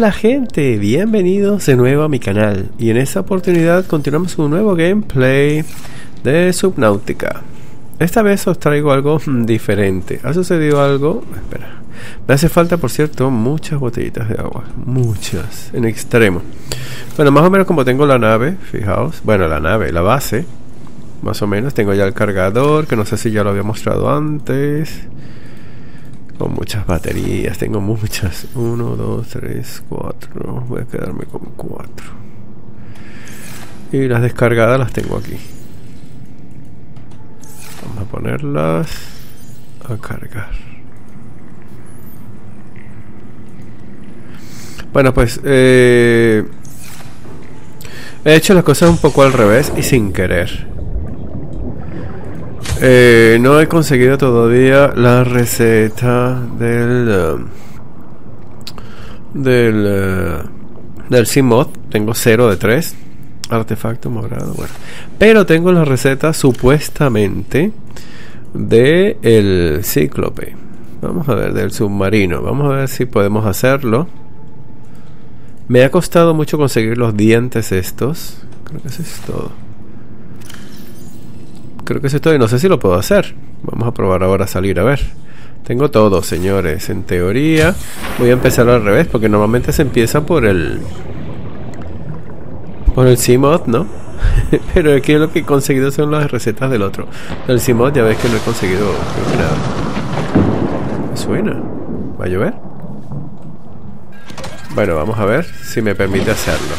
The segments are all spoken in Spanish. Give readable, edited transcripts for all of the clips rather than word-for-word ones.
Hola gente, bienvenidos de nuevo a mi canal. Y en esta oportunidad continuamos un nuevo gameplay de Subnautica. Esta vez os traigo algo diferente. Ha sucedido algo... Espera. Me hace falta, por cierto, muchas botellitas de agua. Muchas, en extremo. Bueno, más o menos como tengo la nave, fijaos. Bueno, la nave, la base. Más o menos, tengo ya el cargador, que no sé si ya lo había mostrado antes. Con muchas baterías, tengo muchas. 1, 2, 3, 4. Voy a quedarme con 4. Y las descargadas las tengo aquí. Vamos a ponerlas a cargar. Bueno, pues he hecho las cosas un poco al revés y sin querer. No he conseguido todavía la receta del C-Mod. Tengo 0 de 3. Artefacto morado, bueno. Pero tengo la receta supuestamente de el Cíclope. Vamos a ver, del submarino. Vamos a ver si podemos hacerlo. Me ha costado mucho conseguir los dientes estos. Creo que eso es todo. Creo que eso es todo y no sé si lo puedo hacer. Vamos a probar ahora a salir, a ver. Tengo todo, señores. En teoría voy a empezar al revés, porque normalmente se empieza por el C-Mod, ¿no? Pero aquí lo que he conseguido son las recetas del otro. El C-Mod ya ves que no he conseguido nada. Suena. ¿Va a llover? Bueno, vamos a ver si me permite hacerlo.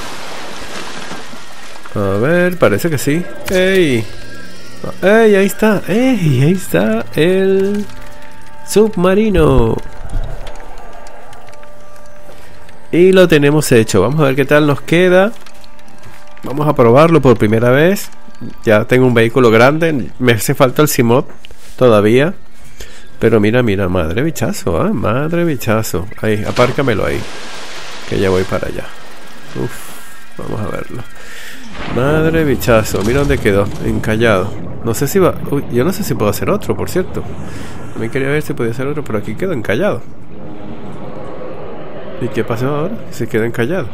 A ver, parece que sí. ¡Ey! ¡Ey! Ahí está. ¡Ey! Ahí está el submarino. Y lo tenemos hecho. Vamos a ver qué tal nos queda. Vamos a probarlo por primera vez. Ya tengo un vehículo grande. Me hace falta el C-Mod todavía. Pero mira, mira, madre bichazo, ¿eh? Madre bichazo. Ahí, apárcamelo ahí. Que ya voy para allá. Uf, vamos a verlo. Madre bichazo, mira dónde quedó, encallado. No sé si va... Uy, yo no sé si puedo hacer otro, por cierto. Me quería ver si podía hacer otro, pero aquí quedó encallado. ¿Y qué pasó ahora? Se quedó encallado.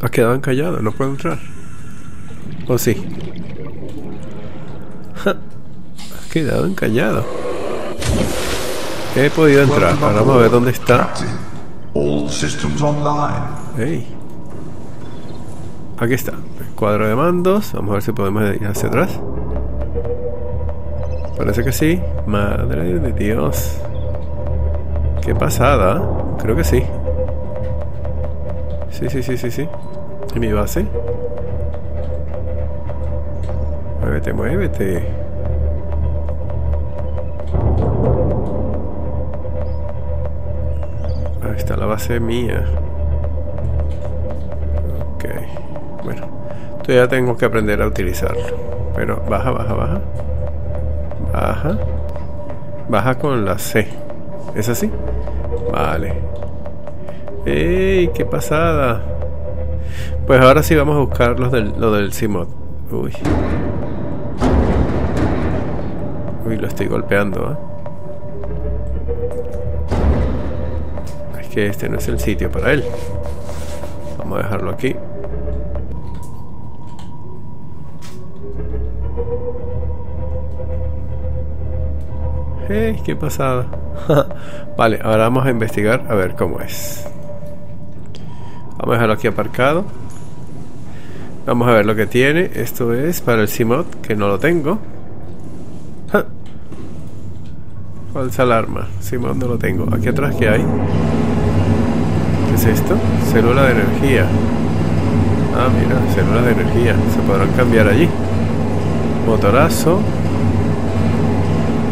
Ha quedado encallado, no puedo entrar. ¿O sí? Ja, ha quedado encallado. He podido entrar, ahora vamos a ver dónde está. All systems online. Hey. Aquí está, el cuadro de mandos. Vamos a ver si podemos ir hacia atrás. Parece que sí. Madre de Dios. Qué pasada. Creo que sí. Sí. ¿Y mi base? Muévete, muévete. Ahí está la base mía. Ok. Bueno, todavía tengo que aprender a utilizarlo. Pero baja, baja, baja. Baja. Baja con la C. ¿Es así? Vale. ¡Ey! ¡Qué pasada! Pues ahora sí vamos a buscar lo del C-Mod. Uy. Uy, lo estoy golpeando, ¿eh? Que este no es el sitio para él. Vamos a dejarlo aquí. ¡Hey! ¡Qué pasada! Vale, ahora vamos a investigar a ver cómo es. Vamos a dejarlo aquí aparcado. Vamos a ver lo que tiene. Esto es para el C-Mod, que no lo tengo. Falsa alarma. C-Mod no lo tengo. Aquí atrás, ¿qué hay? ¿Qué es esto? Célula de energía. Ah, mira, célula de energía. Se podrán cambiar allí. Motorazo.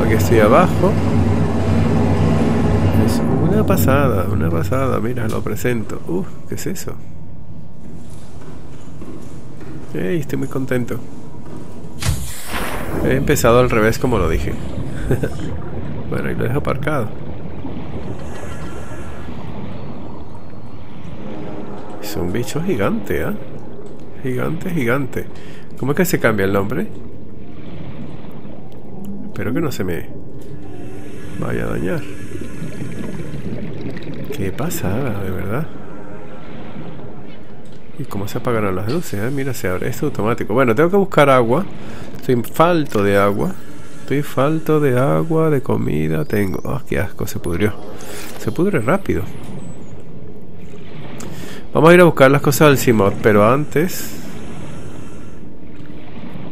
Aquí estoy abajo. Es una pasada, mira, lo presento. ¿Qué es eso? Hey, estoy muy contento. He empezado al revés como lo dije. Bueno, y lo dejo aparcado. Es un bicho gigante, ¿eh? Gigante, gigante. ¿Cómo es que se cambia el nombre? Espero que no se me vaya a dañar. ¿Qué pasa? De verdad. ¿Y cómo se apagaron las luces? Mira, se abre. Esto es automático. Bueno, tengo que buscar agua. Estoy falto de agua. Estoy falto de agua, de comida. Tengo... ¡Oh, qué asco! Se pudrió. Se pudre rápido. Vamos a ir a buscar las cosas del C-Mod, pero antes...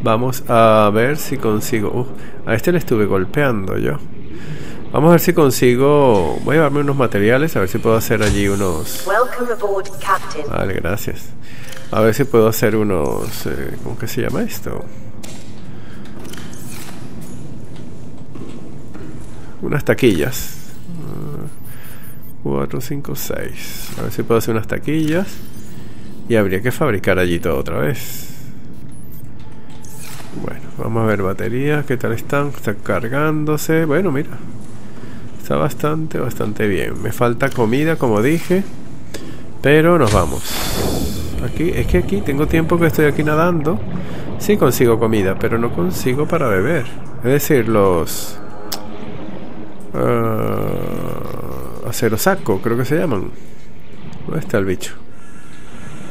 Vamos a ver si consigo... a este le estuve golpeando yo. Vamos a ver si consigo... Voy a llevarme unos materiales, a ver si puedo hacer allí unos... Vale, gracias. A ver si puedo hacer unos... ¿Cómo que se llama esto? Unas taquillas. 4, 5, 6. A ver si puedo hacer unas taquillas. Y habría que fabricar allí todo otra vez. Bueno, vamos a ver baterías. ¿Qué tal están? Están cargándose. Bueno, mira. Está bastante, bastante bien. Me falta comida, como dije. Pero nos vamos. Aquí, es que aquí tengo tiempo que estoy aquí nadando. Sí consigo comida, pero no consigo para beber. Es decir, los... acerosaco, creo que se llaman. ¿Dónde está el bicho?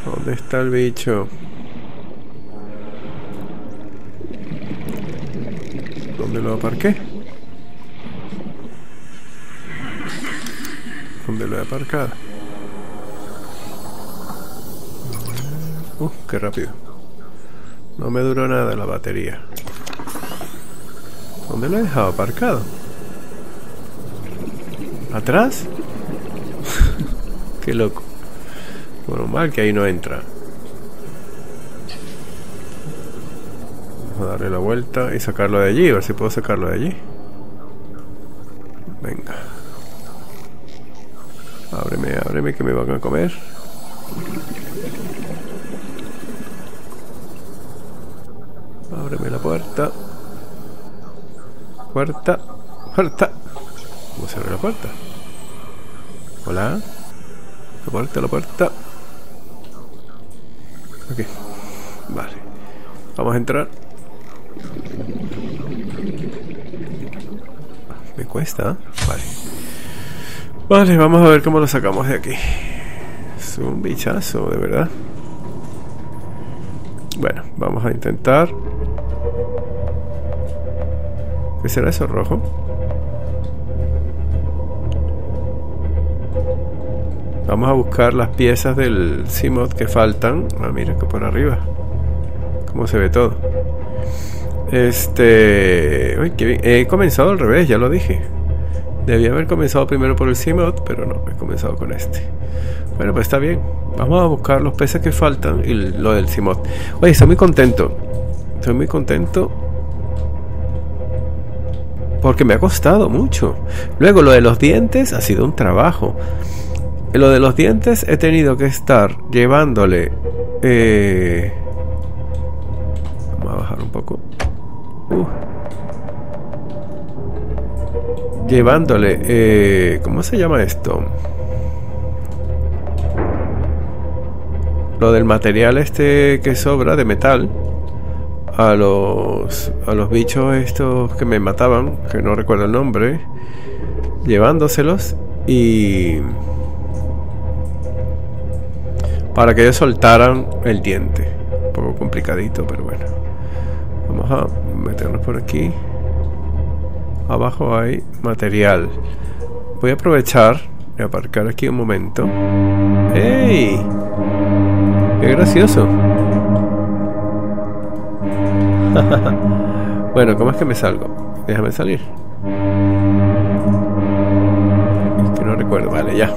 ¿Dónde está el bicho? ¿Dónde lo aparqué? ¿Dónde lo he aparcado? Qué rápido. No me duró nada la batería. ¿Dónde lo he dejado aparcado? ¿Atrás? Qué loco. Bueno, mal que ahí no entra. Vamos a darle la vuelta y sacarlo de allí. A ver si puedo sacarlo de allí. Venga. Ábreme, ábreme, que me van a comer. Ábreme la puerta. Puerta. Puerta. ¿Cómo se abre la puerta? Hola. La puerta, la puerta. Ok. Vale. Vamos a entrar. Me cuesta. Vale. Vale, vamos a ver cómo lo sacamos de aquí. Es un bichazo, de verdad. Bueno, vamos a intentar. ¿Qué será eso rojo? Vamos a buscar las piezas del C-Mod que faltan. Mira que por arriba. Cómo se ve todo. Uy, qué bien. He comenzado al revés, ya lo dije. Debía haber comenzado primero por el C-Mod, pero no, he comenzado con este. Bueno, pues está bien. Vamos a buscar los peces que faltan y lo del C-Mod. Oye, estoy muy contento. Estoy muy contento. Porque me ha costado mucho. Luego, lo de los dientes ha sido un trabajo. Lo de los dientes he tenido que estar llevándole... Vamos a bajar un poco. Llevándole... ¿Cómo se llama esto? Lo del material este que sobra de metal. A los bichos estos que me mataban, que no recuerdo el nombre. Llevándoselos y... para que ellos soltaran el diente. Un poco complicadito, pero bueno. Vamos a meternos por aquí. Abajo hay material. Voy a aprovechar y aparcar aquí un momento. ¡Ey! ¡Qué gracioso! Bueno, ¿cómo es que me salgo? Déjame salir. Este no recuerdo. Vale, ya.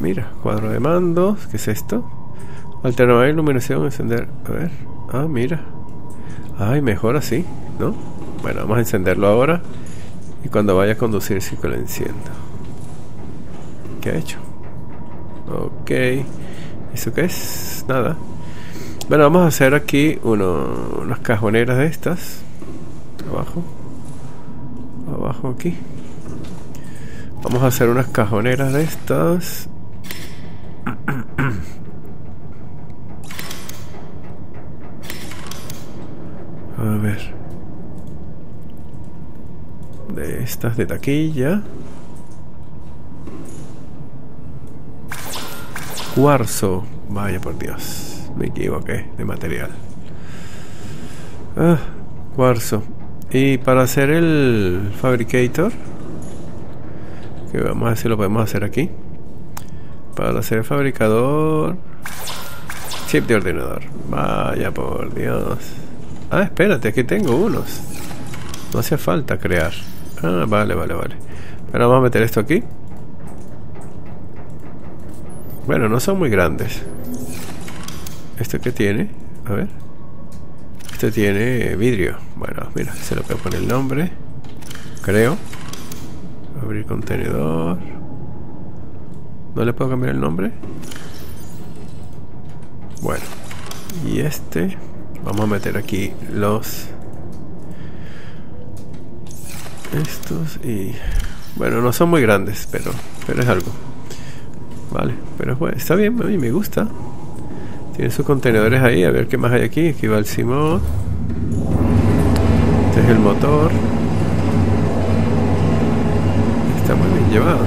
Mira, cuadro de mandos. ¿Qué es esto? Alternar iluminación, encender. A ver. Mira. Ay, mejor así, ¿no? Bueno, vamos a encenderlo ahora. Y cuando vaya a conducir, sí que lo enciendo. ¿Qué ha hecho? Ok. ¿Eso qué es? Nada. Bueno, vamos a hacer aquí unas cajoneras de estas. Abajo. Abajo aquí. Vamos a hacer unas cajoneras de estas. A ver. De estas de taquilla. cuarzo. Vaya por Dios, me equivoqué de material. Ah, cuarzo. Y para hacer el fabricator, que vamos a ver si lo podemos hacer aquí. Para hacer el fabricador, chip de ordenador. Vaya por Dios. Ah, espérate, aquí tengo unos. No hace falta crear. Ah, vale, vale, vale. Pero vamos a meter esto aquí. Bueno, no son muy grandes. ¿Esto qué tiene? A ver. Esto tiene vidrio. Bueno, mira, se lo puedo poner el nombre. Creo. Abrir contenedor. ¿No le puedo cambiar el nombre? Bueno. Y este... Vamos a meter aquí los... Estos y... Bueno, no son muy grandes, pero es algo. Vale, pero bueno, está bien, a mí me gusta. Tiene sus contenedores ahí, a ver qué más hay aquí. Aquí va el C-Mod. Este es el motor. Está muy bien llevado.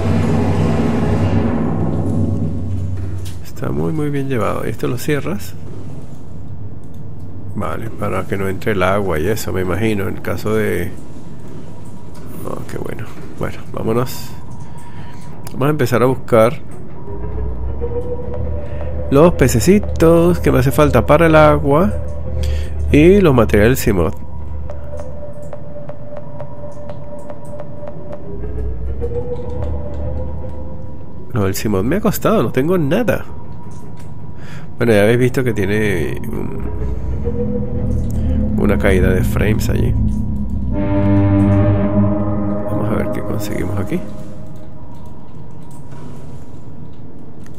Está muy bien llevado. ¿Y esto lo cierras? Vale, para que no entre el agua y eso, me imagino, en el caso de... Oh, qué bueno. Bueno, vámonos. Vamos a empezar a buscar los pececitos que me hace falta para el agua y los materiales C-Mod. No, el C-Mod me ha costado, no tengo nada. Bueno, ya habéis visto que tiene una caída de frames allí. Vamos a ver qué conseguimos aquí.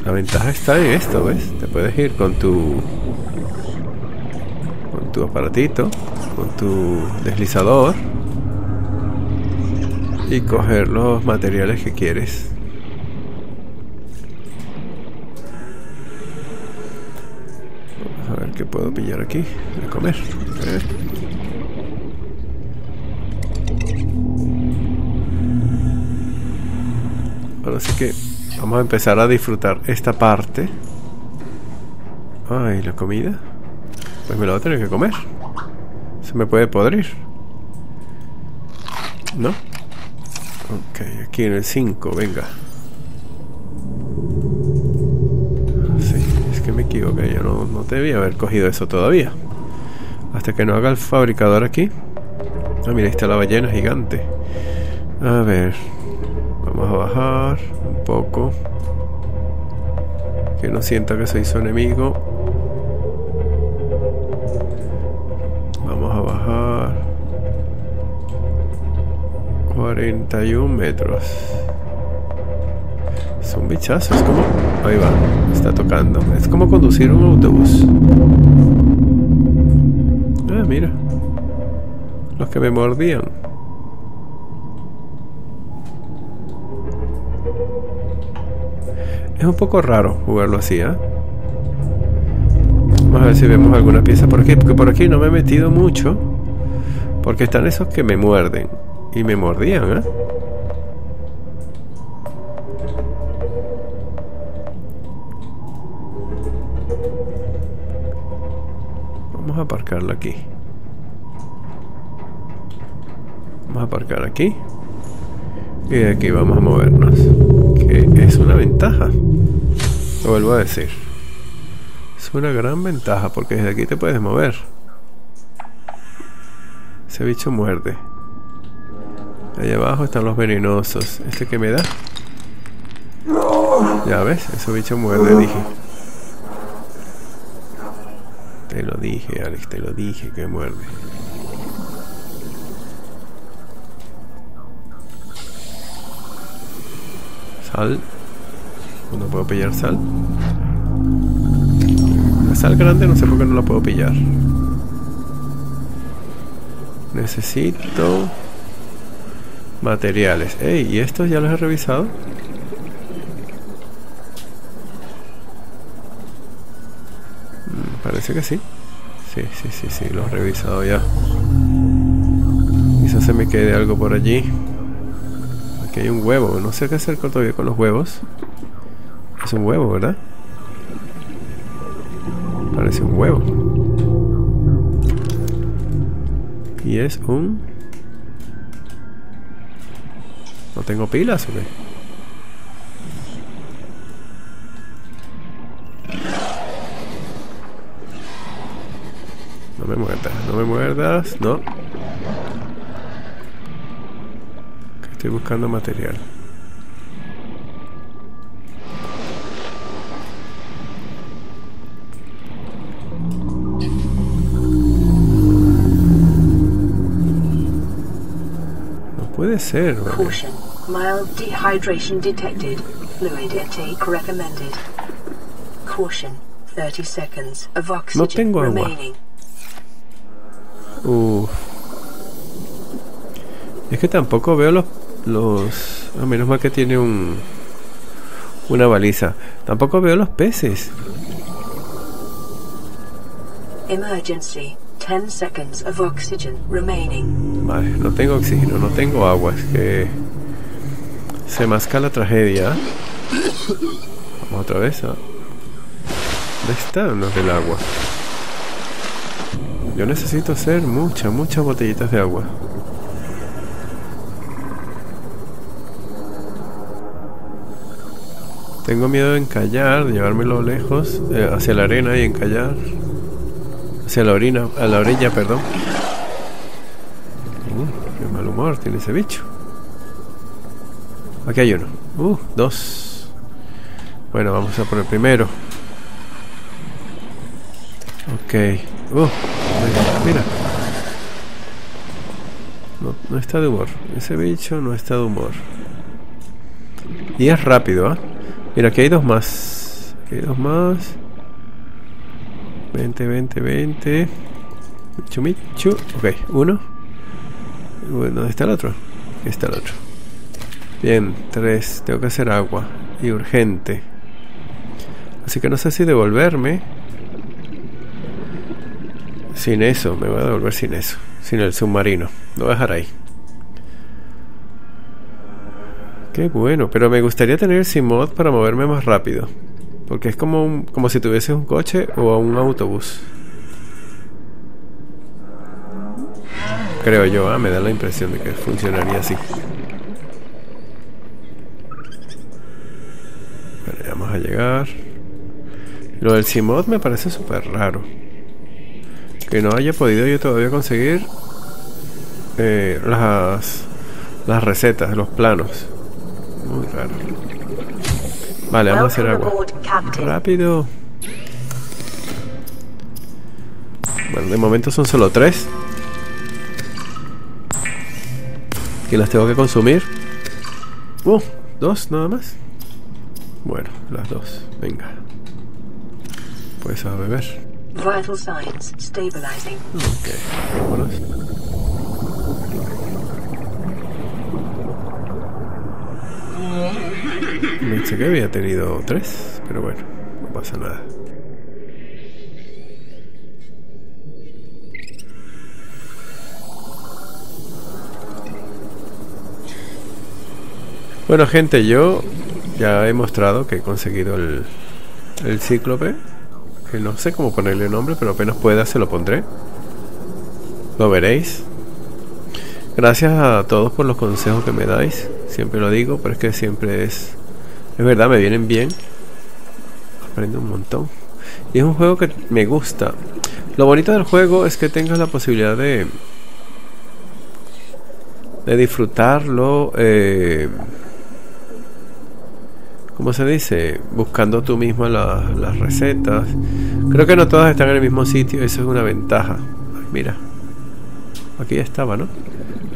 La ventaja está en esto, ¿ves? Te puedes ir con tu aparatito, con tu deslizador y coger los materiales que quieres. Vamos a ver qué puedo pillar aquí de comer. Ahora sí que vamos a empezar a disfrutar esta parte. Ay, la comida. Pues me la voy a tener que comer. Se me puede podrir, ¿no? Ok, aquí en el 5, venga. Sí, es que me equivoqué. Yo no debía haber cogido eso todavía. Hasta que no haga el fabricador aquí. Ah, mira, ahí está la ballena gigante. A ver... Vamos a bajar un poco. Que no sienta que soy su enemigo. Vamos a bajar 41 metros. Son bichazos, es como... Ahí va, está tocando. Es como conducir un autobús. Ah, mira. Los que me mordían. Es un poco raro jugarlo así, ¿eh? Vamos a ver si vemos alguna pieza por aquí, porque por aquí no me he metido mucho, porque están esos que me muerden y me mordían, ¿eh? Vamos a aparcarlo aquí. Vamos a aparcar aquí y de aquí vamos a movernos. Es una ventaja, lo vuelvo a decir, es una gran ventaja porque desde aquí te puedes mover. Ese bicho muerde. Allá abajo están los venenosos. Este que me da, ya ves, ese bicho muerde. Dije, te lo dije, Alex, te lo dije que muerde. Sal. No puedo pillar sal. La sal grande no sé por qué no la puedo pillar. Necesito materiales. Ey, ¿y estos ya los he revisado? Parece que sí. Sí, los he revisado ya. Quizás se me quede algo por allí. Aquí hay un huevo, no sé qué hacer todavía con los huevos. Es un huevo, ¿verdad? parece un huevo. Y es un... ¿No tengo pilas o qué? No me muerdas, no me muerdas, no. Estoy buscando material. Puede ser, ¿vale? Caution. Mild dehydration detected. Fluid intake recommended. Caution. 30 seconds of oxygen. No tengo agua. Es que tampoco veo los a menos mal que tiene una baliza. Tampoco veo los peces. Emergency. 10 seconds of oxygen remaining. Vale, no tengo oxígeno, no tengo agua, es que se masca la tragedia. Vamos otra vez. ¿Dónde están los del agua? Yo necesito hacer muchas botellitas de agua. Tengo miedo de encallar, de llevármelo lejos, hacia la arena y encallar. Hacia la orilla, perdón. Qué mal humor tiene ese bicho. Aquí hay uno. Dos. Bueno, vamos a por el primero. Ok. Mira. No está de humor. Ese bicho no está de humor. Y es rápido, ¿ah? Mira, aquí hay dos más. Aquí hay dos más. 20. Michu. Ok, uno. Bueno, ¿dónde está el otro? Aquí está el otro. Bien, 3. Tengo que hacer agua. Y urgente. Así que no sé si devolverme. Sin eso. Me voy a devolver sin eso. Sin el submarino. Lo voy a dejar ahí. Qué bueno. Pero me gustaría tener el C-Mod para moverme más rápido. Porque es como, como si tuviese un coche o un autobús. Creo yo, me da la impresión de que funcionaría así. Vale, vamos a llegar. Lo del C-Mod me parece súper raro. Que no haya podido yo todavía conseguir las recetas, los planos. Muy raro. Vale, vamos a hacer agua. Rápido. Bueno, de momento son solo 3. Que las tengo que consumir. 2 nada más. Bueno, las 2. Venga. Pues a beber. Vital signs stabilizing. Ok, vámonos. Pensé que había tenido 3, pero bueno, no pasa nada. Bueno, gente, yo ya he mostrado que he conseguido el Cíclope, que no sé cómo ponerle nombre, pero apenas pueda se lo pondré. Lo veréis. Gracias a todos por los consejos que me dais. Siempre lo digo, pero es que siempre es... Es verdad, me vienen bien. Aprendo un montón. Y es un juego que me gusta. Lo bonito del juego es que tengas la posibilidad de... disfrutarlo... ¿cómo se dice? Buscando tú mismo las recetas. Creo que no todas están en el mismo sitio. Eso es una ventaja. Ay, mira. Aquí ya estaba, ¿no?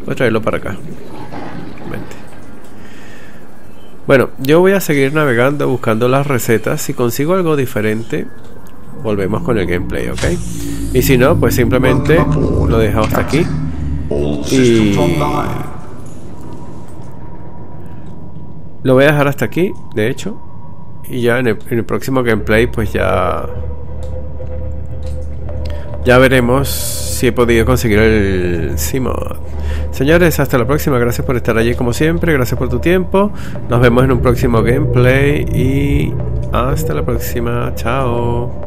Voy a traerlo para acá. Vente. Bueno, yo voy a seguir navegando buscando las recetas. Si consigo algo diferente, volvemos con el gameplay, ¿ok? Y si no, pues simplemente lo dejamos hasta aquí. Y... lo voy a dejar hasta aquí, de hecho. Y ya en el próximo gameplay, pues ya... ya veremos si he podido conseguir el C-Mod. Señores, hasta la próxima. Gracias por estar allí como siempre. Gracias por tu tiempo. Nos vemos en un próximo gameplay. Y hasta la próxima. Chao.